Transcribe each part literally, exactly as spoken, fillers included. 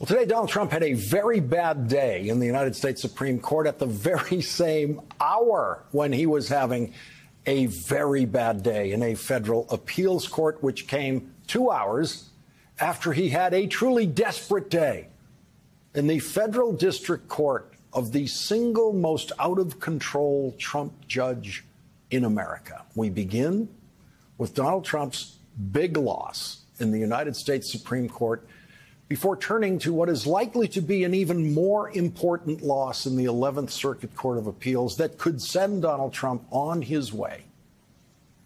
Well, today, Donald Trump had a very bad day in the United States Supreme Court at the very same hour when he was having a very bad day in a federal appeals court, which came two hours after he had a truly desperate day in the federal district court of the single most out-of-control Trump judge in America. We begin with Donald Trump's big loss in the United States Supreme Court before turning to what is likely to be an even more important loss in the Eleventh Circuit Court of Appeals that could send Donald Trump on his way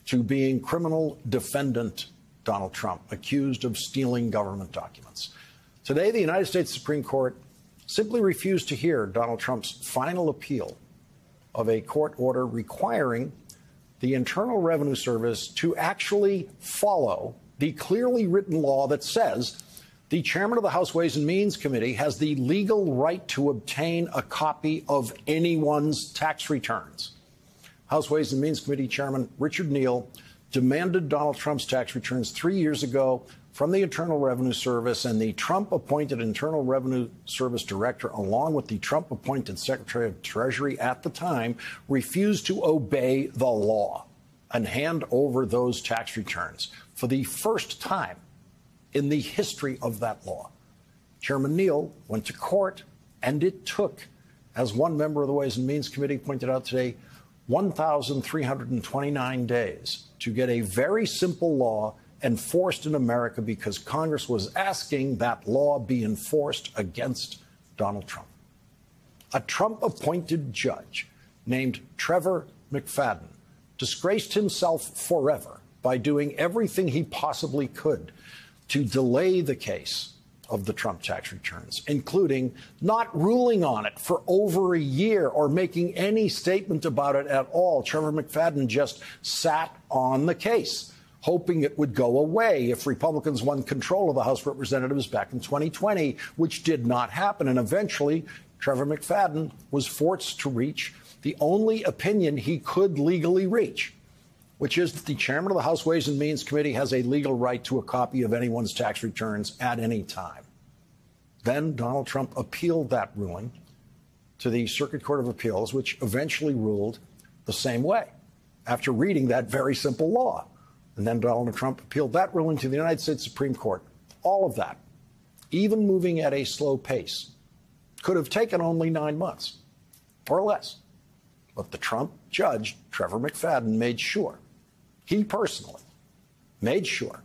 to being criminal defendant Donald Trump, accused of stealing government documents. Today, the United States Supreme Court simply refused to hear Donald Trump's final appeal of a court order requiring the Internal Revenue Service to actually follow the clearly written law that says the chairman of the House Ways and Means Committee has the legal right to obtain a copy of anyone's tax returns. House Ways and Means Committee Chairman Richard Neal demanded Donald Trump's tax returns three years ago from the Internal Revenue Service, and the Trump-appointed Internal Revenue Service Director, along with the Trump-appointed Secretary of Treasury at the time, refused to obey the law and hand over those tax returns for the first time in the history of that law. Chairman Neal went to court, and it took, as one member of the Ways and Means Committee pointed out today, one thousand three hundred twenty-nine days to get a very simple law enforced in America because Congress was asking that law be enforced against Donald Trump. A Trump-appointed judge named Trevor McFadden disgraced himself forever by doing everything he possibly could to delay the case of the Trump tax returns, including not ruling on it for over a year or making any statement about it at all. Trevor McFadden just sat on the case, hoping it would go away if Republicans won control of the House of Representatives back in twenty twenty, which did not happen. And eventually, Trevor McFadden was forced to reach the only opinion he could legally reach, which is that the chairman of the House Ways and Means Committee has a legal right to a copy of anyone's tax returns at any time. Then Donald Trump appealed that ruling to the Circuit Court of Appeals, which eventually ruled the same way after reading that very simple law. And then Donald Trump appealed that ruling to the United States Supreme Court. All of that, even moving at a slow pace, could have taken only nine months or less. But the Trump judge, Trevor McFadden, made sure he personally made sure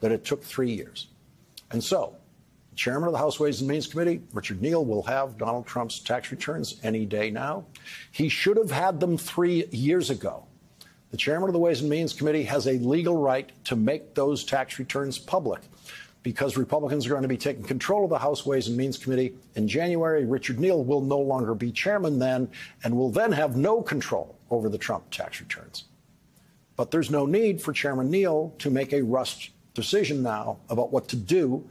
that it took three years. And so, the chairman of the House Ways and Means Committee, Richard Neal, will have Donald Trump's tax returns any day now. He should have had them three years ago. The chairman of the Ways and Means Committee has a legal right to make those tax returns public. Because Republicans are going to be taking control of the House Ways and Means Committee in January, Richard Neal will no longer be chairman then and will then have no control over the Trump tax returns. But there's no need for Chairman Neal to make a rushed decision now about what to do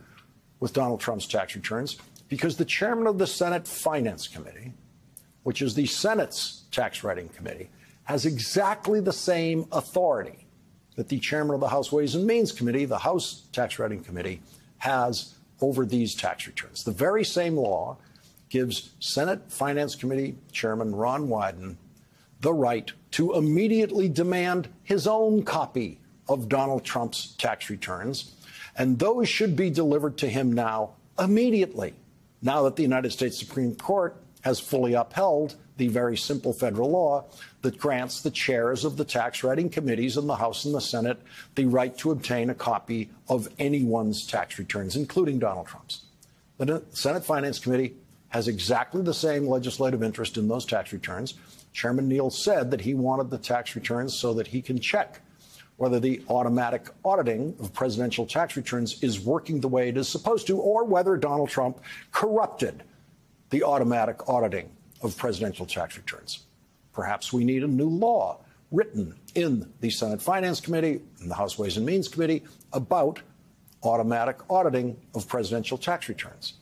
with Donald Trump's tax returns, because the chairman of the Senate Finance Committee, which is the Senate's tax writing committee, has exactly the same authority that the chairman of the House Ways and Means Committee, the House tax writing committee, has over these tax returns. The very same law gives Senate Finance Committee Chairman Ron Wyden the right to immediately demand his own copy of Donald Trump's tax returns, and those should be delivered to him now immediately, now that the United States Supreme Court has fully upheld the very simple federal law that grants the chairs of the tax writing committees in the House and the Senate the right to obtain a copy of anyone's tax returns, including Donald Trump's. The Senate Finance Committee has exactly the same legislative interest in those tax returns. Chairman Neal said that he wanted the tax returns so that he can check whether the automatic auditing of presidential tax returns is working the way it is supposed to, or whether Donald Trump corrupted the automatic auditing of presidential tax returns. Perhaps we need a new law written in the Senate Finance Committee and the House Ways and Means Committee about automatic auditing of presidential tax returns.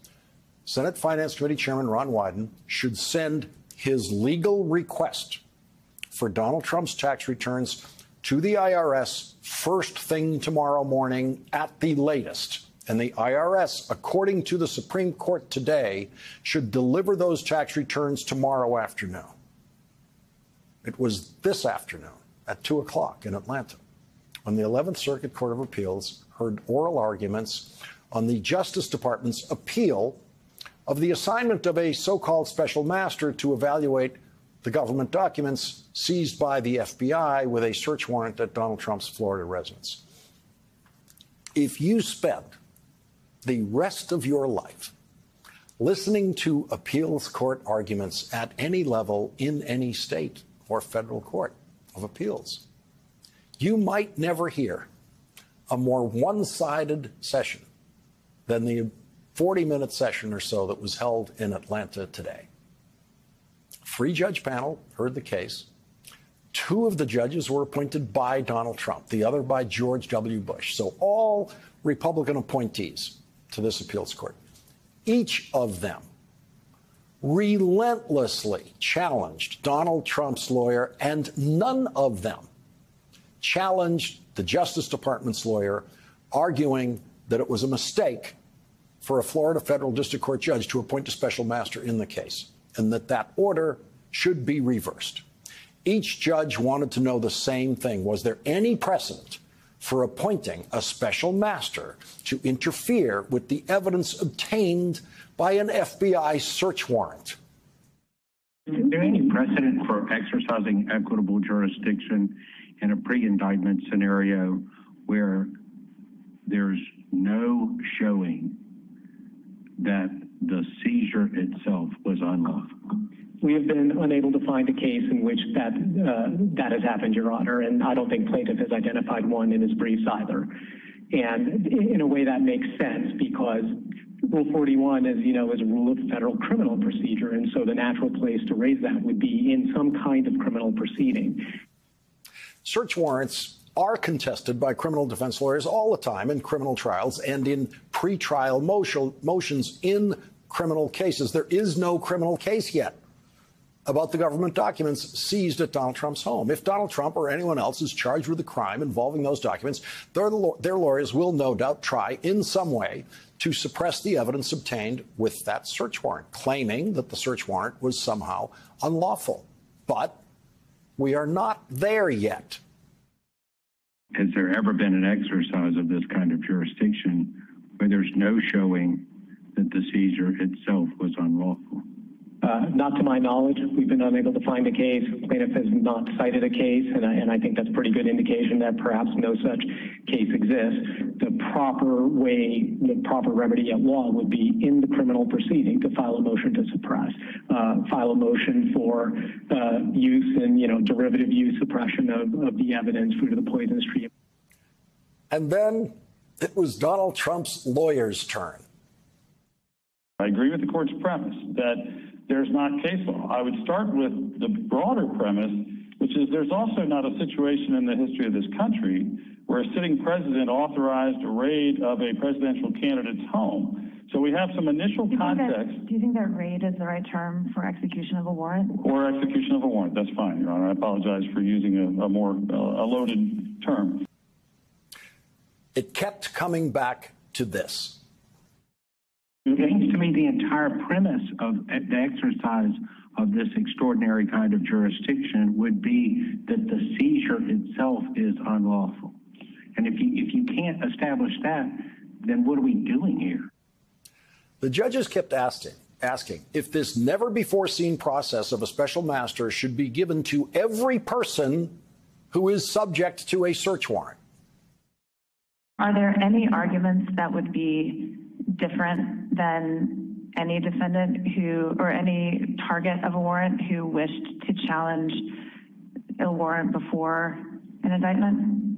Senate Finance Committee Chairman Ron Wyden should send his legal request for Donald Trump's tax returns to the I R S first thing tomorrow morning at the latest, and the I R S, according to the Supreme Court today, should deliver those tax returns tomorrow afternoon. It was this afternoon at two o'clock in Atlanta when the Eleventh Circuit Court of Appeals heard oral arguments on the Justice Department's appeal of the assignment of a so-called special master to evaluate the government documents seized by the F B I with a search warrant at Donald Trump's Florida residence. If you spend the rest of your life listening to appeals court arguments at any level in any state or federal court of appeals, you might never hear a more one-sided session than the forty-minute session or so that was held in Atlanta today. Three-judge panel heard the case. Two of the judges were appointed by Donald Trump, the other by George W. Bush. So all Republican appointees to this appeals court, each of them relentlessly challenged Donald Trump's lawyer, and none of them challenged the Justice Department's lawyer, arguing that it was a mistake for a Florida federal district court judge to appoint a special master in the case, and that that order should be reversed. Each judge wanted to know the same thing. Was there any precedent for appointing a special master to interfere with the evidence obtained by an F B I search warrant? Is there any precedent for exercising equitable jurisdiction in a pre-indictment scenario where there's no showing that the seizure itself was unlawful? We have been unable to find a case in which that uh, that has happened, Your Honor, and I don't think plaintiff has identified one in his briefs either. And in a way that makes sense, because Rule forty-one, as you know, is a rule of federal criminal procedure, and so the natural place to raise that would be in some kind of criminal proceeding. Search warrants are contested by criminal defense lawyers all the time in criminal trials and in pretrial motion, motions in criminal cases. There is no criminal case yet about the government documents seized at Donald Trump's home. If Donald Trump or anyone else is charged with a crime involving those documents, their, their lawyers will no doubt try in some way to suppress the evidence obtained with that search warrant, claiming that the search warrant was somehow unlawful. But we are not there yet. Has there ever been an exercise of this kind of jurisdiction where there's no showing that the seizure itself was unlawful? Uh, not to my knowledge. We've been unable to find a case. Plaintiff has not cited a case, and I, and I think that's a pretty good indication that perhaps no such case exists. The proper way, the proper remedy at law would be in the criminal proceeding to file a motion to suppress, uh, file a motion for uh, use and, you know, derivative use, suppression of, of the evidence, fruit of the poisonous tree. And then it was Donald Trump's lawyer's turn. I agree with the court's premise that there's not case law. I would start with the broader premise, which is there's also not a situation in the history of this country where a sitting president authorized a raid of a presidential candidate's home. So we have some initial do context. That, do you think that raid is the right term for execution of a warrant? Or execution of a warrant. That's fine, Your Honor. I apologize for using a, a more uh, a loaded term. It kept coming back to this. It seems to me the entire premise of the exercise of this extraordinary kind of jurisdiction would be that the seizure itself is unlawful. And if you, if you can't establish that, then what are we doing here? The judges kept asking, asking if this never-before-seen process of a special master should be given to every person who is subject to a search warrant. Are there any arguments that would be different than any defendant who, or any target of a warrant who wished to challenge a warrant before an indictment?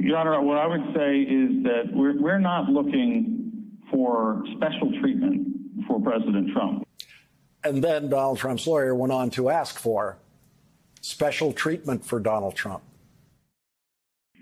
Your Honor, what I would say is that we're, we're not looking for special treatment for President Trump. And then Donald Trump's lawyer went on to ask for special treatment for Donald Trump.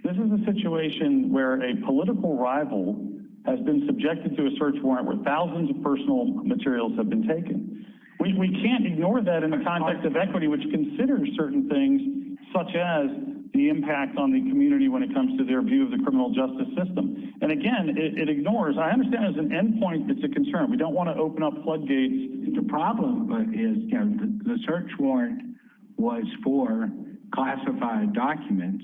This is a situation where a political rival has been subjected to a search warrant where thousands of personal materials have been taken. We, we can't ignore that in the context of equity, which considers certain things, such as the impact on the community when it comes to their view of the criminal justice system. And again, it, it ignores, I understand as an endpoint, it's a concern. We don't want to open up floodgates. The problem is, you know, the, the search warrant was for classified documents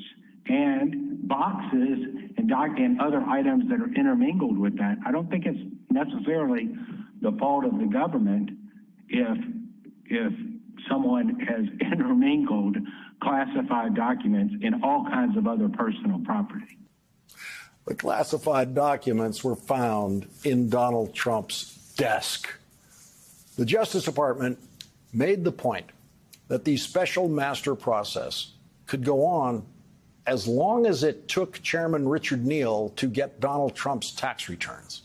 and boxes and, doc and other items that are intermingled with that. I don't think it's necessarily the fault of the government if if someone has intermingled classified documents in all kinds of other personal property. The classified documents were found in Donald Trump's desk. The Justice Department made the point that the special master process could go on as long as it took Chairman Richard Neal to get Donald Trump's tax returns.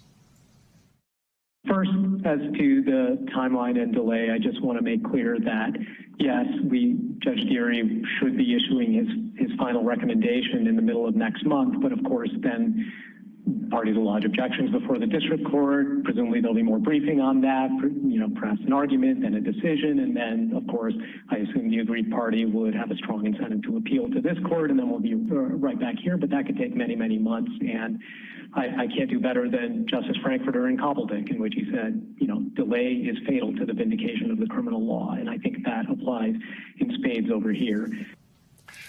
First, as to the timeline and delay, I just want to make clear that, yes, we, Judge Geary should be issuing his, his final recommendation in the middle of next month, but of course then parties will lodge objections before the district court. Presumably there'll be more briefing on that, you know, perhaps an argument, then a decision, and then, of course, I assume the aggrieved party would have a strong incentive to appeal to this court, and then we'll be right back here, but that could take many, many months, and I, I can't do better than Justice Frankfurter in Cobbledick, in which he said, you know, delay is fatal to the vindication of the criminal law, and I think that applies in spades over here.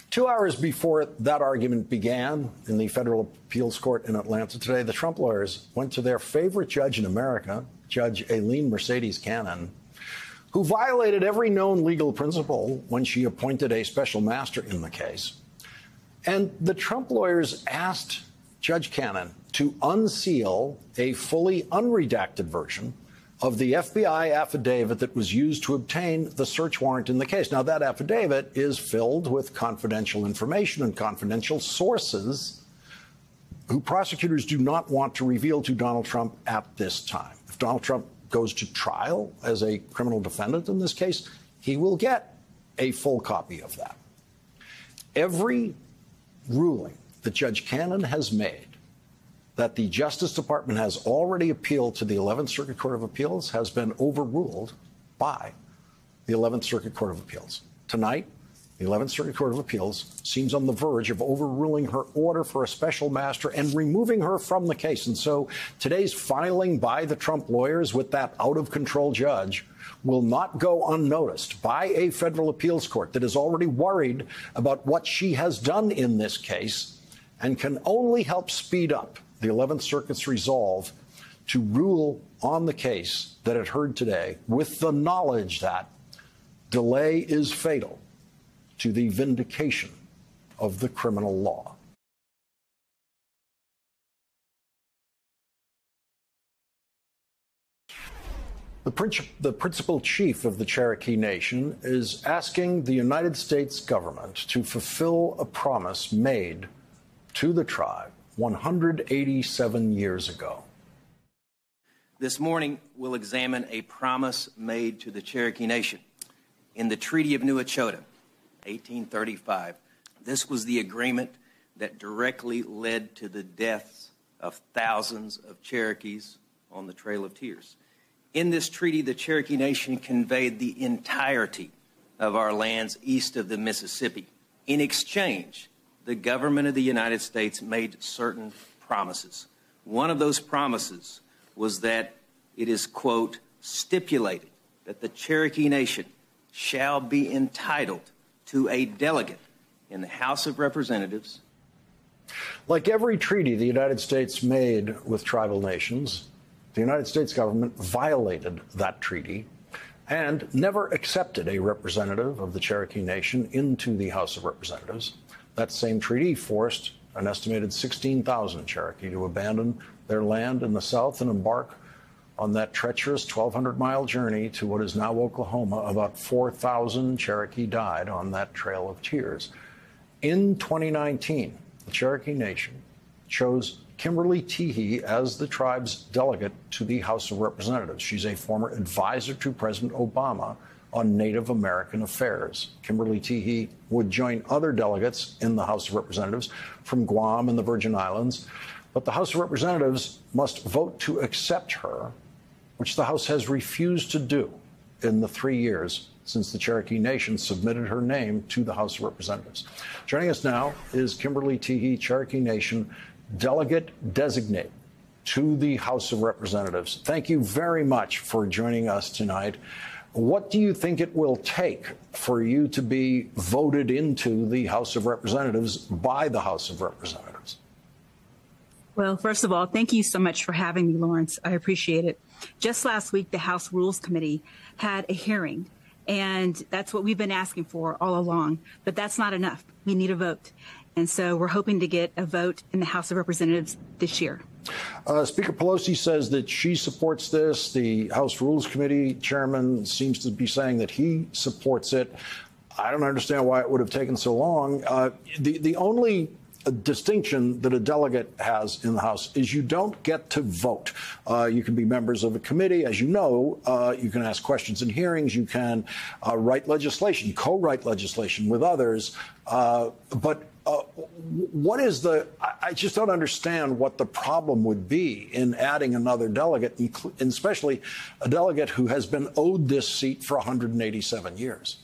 Two hours before that argument began in the Federal Appeals Court in Atlanta today, the Trump lawyers went to their favorite judge in America, Judge Aileen Mercedes Cannon, who violated every known legal principle when she appointed a special master in the case. And the Trump lawyers asked Judge Cannon to unseal a fully unredacted version of the F B I affidavit that was used to obtain the search warrant in the case. Now, that affidavit is filled with confidential information and confidential sources who prosecutors do not want to reveal to Donald Trump at this time. If Donald Trump goes to trial as a criminal defendant in this case, he will get a full copy of that. Every ruling that Judge Cannon has made that the Justice Department has already appealed to the Eleventh Circuit Court of Appeals has been overruled by the Eleventh Circuit Court of Appeals. Tonight, the Eleventh Circuit Court of Appeals seems on the verge of overruling her order for a special master and removing her from the case. And so today's filing by the Trump lawyers with that out-of-control judge will not go unnoticed by a federal appeals court that is already worried about what she has done in this case and can only help speed up the Eleventh Circuit's resolve to rule on the case that it heard today with the knowledge that delay is fatal to the vindication of the criminal law. The, princi- the principal chief of the Cherokee Nation is asking the United States government to fulfill a promise made to the tribe one hundred eighty-seven years ago. This morning, we'll examine a promise made to the Cherokee Nation in the Treaty of New Echota, eighteen thirty-five. This was the agreement that directly led to the deaths of thousands of Cherokees on the Trail of Tears. In this treaty, the Cherokee Nation conveyed the entirety of our lands east of the Mississippi. In exchange, the government of the United States made certain promises. One of those promises was that it is, quote, stipulated that the Cherokee Nation shall be entitled to a delegate in the House of Representatives. Like every treaty the United States made with tribal nations, the United States government violated that treaty and never accepted a representative of the Cherokee Nation into the House of Representatives. That same treaty forced an estimated sixteen thousand Cherokee to abandon their land in the South and embark on that treacherous twelve hundred mile journey to what is now Oklahoma. About four thousand Cherokee died on that Trail of Tears. In twenty nineteen, the Cherokee Nation chose Kimberly Teehee as the tribe's delegate to the House of Representatives. She's a former advisor to President Obama on Native American affairs. Kimberly Teehee would join other delegates in the House of Representatives from Guam and the Virgin Islands, but the House of Representatives must vote to accept her, which the House has refused to do in the three years since the Cherokee Nation submitted her name to the House of Representatives. Joining us now is Kimberly Teehee, Cherokee Nation delegate designate to the House of Representatives. Thank you very much for joining us tonight. What do you think it will take for you to be voted into the House of Representatives by the House of Representatives? Well, first of all, thank you so much for having me, Lawrence. I appreciate it. Just last week, the House Rules Committee had a hearing, and that's what we've been asking for all along. But that's not enough. We need a vote. And so we're hoping to get a vote in the House of Representatives this year. Uh, Speaker Pelosi says that she supports this. The House Rules Committee chairman seems to be saying that he supports it. I don't understand why it would have taken so long. Uh, the, the only distinction that a delegate has in the House is you don't get to vote. Uh, you can be members of a committee. As you know, uh, you can ask questions in hearings. You can uh, write legislation, co-write legislation with others. Uh, but Uh, what is the, I just don't understand what the problem would be in adding another delegate, and especially a delegate who has been owed this seat for one hundred eighty-seven years.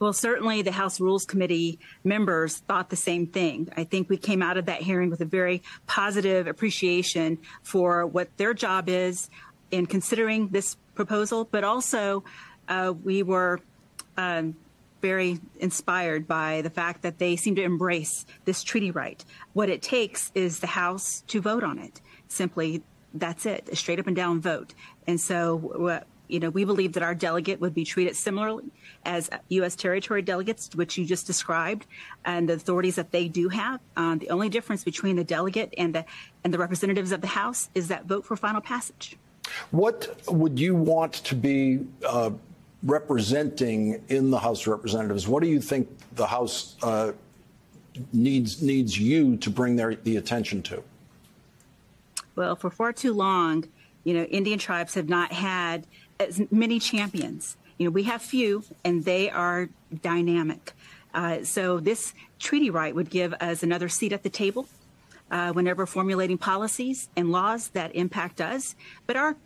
Well, certainly the House Rules Committee members thought the same thing. I think we came out of that hearing with a very positive appreciation for what their job is in considering this proposal, but also uh, we were um, very inspired by the fact that they seem to embrace this treaty right. What it takes is the House to vote on it. Simply, that's it, a straight up and down vote. And so, you know, we believe that our delegate would be treated similarly as U S territory delegates, which you just described, and the authorities that they do have. Um, the only difference between the delegate and the, and the representatives of the House is that vote for final passage. What would you want to be uh... representing in the House of Representatives? What do you think the House uh, needs needs you to bring their the attention to? Well, for far too long, you know, Indian tribes have not had as many champions. You know, we have few, and they are dynamic. Uh, so this treaty right would give us another seat at the table uh, whenever formulating policies and laws that impact us, but our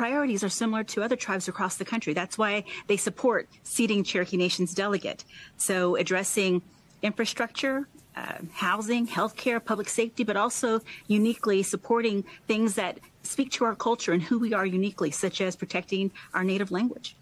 priorities are similar to other tribes across the country. That's why they support seating Cherokee Nation's delegate. So addressing infrastructure, uh, housing, health care, public safety, but also uniquely supporting things that speak to our culture and who we are uniquely, such as protecting our native language.